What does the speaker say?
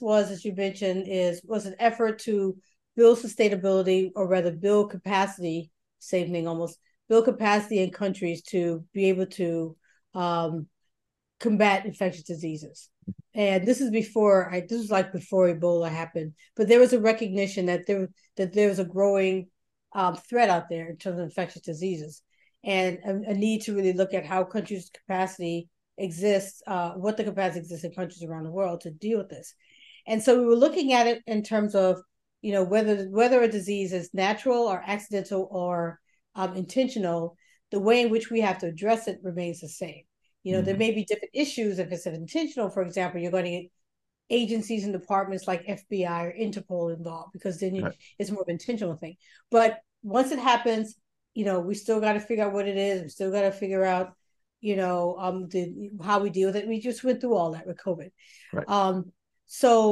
was, as you mentioned, was an effort to build sustainability, or rather build capacity, same thing almost, build capacity in countries to be able to combat infectious diseases. And this is before, this was like before Ebola happened, but there was a recognition that there was a growing threat out there in terms of infectious diseases, and a need to really look at how countries' capacity exists, what the capacity exists in countries around the world to deal with this. And so we were looking at it in terms of, you know, whether a disease is natural or accidental or intentional, the way in which we have to address it remains the same. You know, mm-hmm. there may be different issues. If it's intentional, for example, you're going to get agencies and departments like FBI or Interpol involved, because then right. It's more of an intentional thing. But once it happens, you know, we still got to figure out what it is. We still got to figure out, you know, how we deal with it. We just went through all that with COVID. Right. So